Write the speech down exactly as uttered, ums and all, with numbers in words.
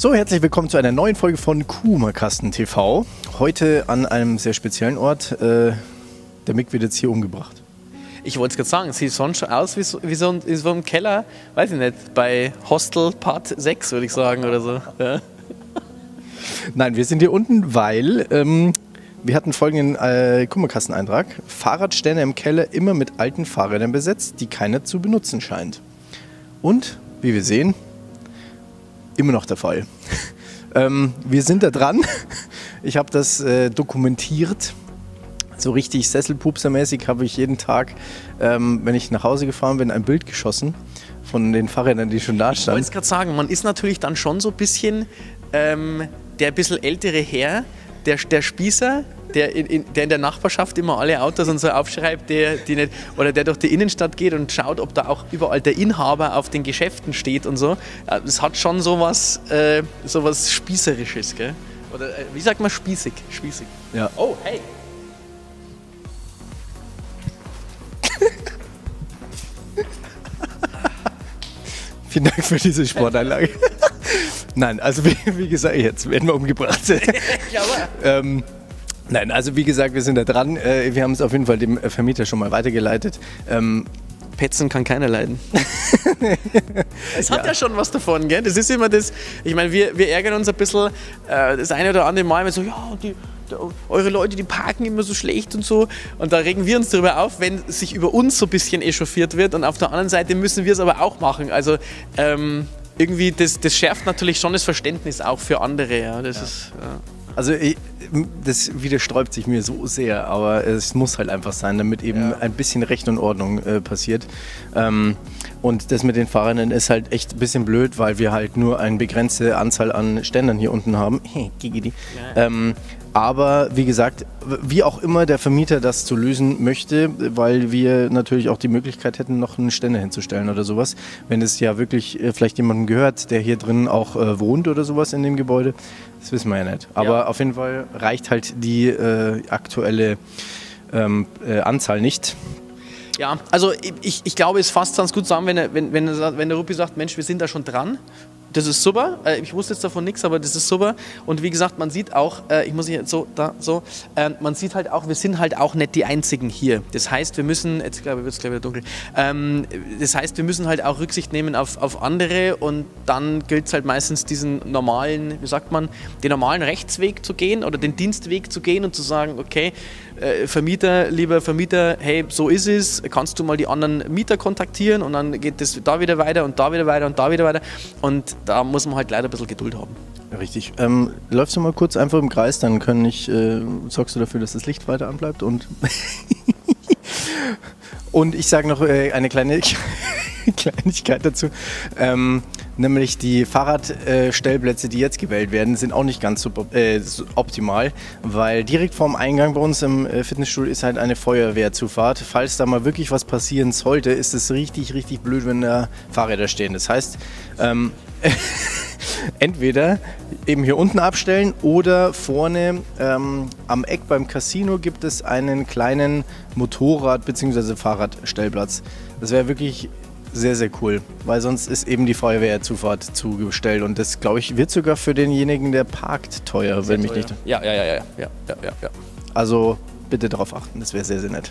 So, herzlich willkommen zu einer neuen Folge von Kummerkasten T V. Heute an einem sehr speziellen Ort. Äh, der Mick wird jetzt hier umgebracht. Ich wollte es gerade sagen, sieht sonst schon aus wie so, wie so ein, in so einem Keller, weiß ich nicht, bei Hostel Part sechs würde ich sagen oder so. Ja. Nein, wir sind hier unten, weil ähm, wir hatten folgenden äh, Kummerkasteneintrag. Fahrradstände im Keller immer mit alten Fahrrädern besetzt, die keiner zu benutzen scheint. Und, wie wir sehen, immer noch der Fall. ähm, wir sind da dran. Ich habe das äh, dokumentiert. So richtig Sesselpupsermäßig habe ich jeden Tag, ähm, wenn ich nach Hause gefahren bin, ein Bild geschossen von den Fahrrädern, die schon da standen. Ich wollte gerade sagen, man ist natürlich dann schon so ein bisschen ähm, der bisschen ältere Herr, der, der Spießer, der in, der in der Nachbarschaft immer alle Autos und so aufschreibt, der, die nicht, oder der durch die Innenstadt geht und schaut, ob da auch überall der Inhaber auf den Geschäften steht und so. Es hat schon sowas, äh, sowas Spießerisches, gell? Oder äh, wie sagt man spießig? Spießig. Ja. Oh, hey! Vielen Dank für diese Sporteinlage. Nein, also wie, wie gesagt, jetzt werden wir umgebracht. ähm, nein, also wie gesagt, wir sind da dran. Äh, wir haben es auf jeden Fall dem Vermieter schon mal weitergeleitet. Ähm, Petzen kann keiner leiden. Es hat ja. ja schon was davon, gell? Das ist immer das, ich meine, wir, wir ärgern uns ein bisschen, äh, das eine oder andere Mal, wenn wir so, ja, die, die, eure Leute, die parken immer so schlecht und so. Und da regen wir uns darüber auf, wenn sich über uns so ein bisschen echauffiert wird. Und auf der anderen Seite müssen wir es aber auch machen. Also ähm, irgendwie, das, das schärft natürlich schon das Verständnis auch für andere. Ja? Das ja. ist... Ja. Also ich, das widersträubt sich mir so sehr, aber es muss halt einfach sein, damit eben ja. ein bisschen Recht und Ordnung äh, passiert. Ähm, und das mit den Fahrrädern ist halt echt ein bisschen blöd, weil wir halt nur eine begrenzte Anzahl an Ständern hier unten haben. Gigi. Ja. Ähm, aber wie gesagt, wie auch immer der Vermieter das zu lösen möchte, weil wir natürlich auch die Möglichkeit hätten, noch einen Ständer hinzustellen oder sowas. Wenn es ja wirklich äh, vielleicht jemandem gehört, der hier drin auch äh, wohnt oder sowas in dem Gebäude. Das wissen wir ja nicht. Aber ja. auf jeden Fall reicht halt die äh, aktuelle ähm, äh, Anzahl nicht. Ja, also ich, ich glaube, es fasst ganz gut zusammen, wenn, er, wenn, wenn, wenn der Ruppi sagt, Mensch, wir sind da schon dran. Das ist super. Äh, ich wusste jetzt davon nichts, aber das ist super. Und wie gesagt, man sieht auch, äh, ich muss hier so, da, so, äh, man sieht halt auch, wir sind halt auch nicht die Einzigen hier. Das heißt, wir müssen, jetzt glaube ich, wird es gleich wieder dunkel, ähm, das heißt, wir müssen halt auch Rücksicht nehmen auf, auf andere und dann gilt es halt meistens diesen normalen, wie sagt man, den normalen Rechtsweg zu gehen oder den Dienstweg zu gehen und zu sagen, okay, äh, Vermieter, lieber Vermieter, hey, so ist es, kannst du mal die anderen Mieter kontaktieren und dann geht das da wieder weiter und da wieder weiter und da wieder weiter und da muss man halt leider ein bisschen Geduld haben. Richtig. Ähm, läufst du mal kurz einfach im Kreis, dann kann ich, äh, sorgst du dafür, dass das Licht weiter anbleibt und und ich sage noch äh, eine kleine Kleinigkeit dazu, ähm, nämlich die Fahrradstellplätze, die jetzt gewählt werden, sind auch nicht ganz super, äh, optimal, weil direkt vorm Eingang bei uns im Fitnessstudio ist halt eine Feuerwehrzufahrt. Falls da mal wirklich was passieren sollte, ist es richtig, richtig blöd, wenn da Fahrräder stehen. Das heißt, ähm, entweder eben hier unten abstellen oder vorne ähm, am Eck beim Casino gibt es einen kleinen Motorrad- bzw. Fahrradstellplatz. Das wäre wirklich sehr, sehr cool, weil sonst ist eben die Feuerwehrzufahrt zugestellt und das, glaube ich, wird sogar für denjenigen, der parkt, teuer, wenn mich nicht... Ja, ja, ja, ja, ja, ja, ja. Also bitte darauf achten, das wäre sehr, sehr nett.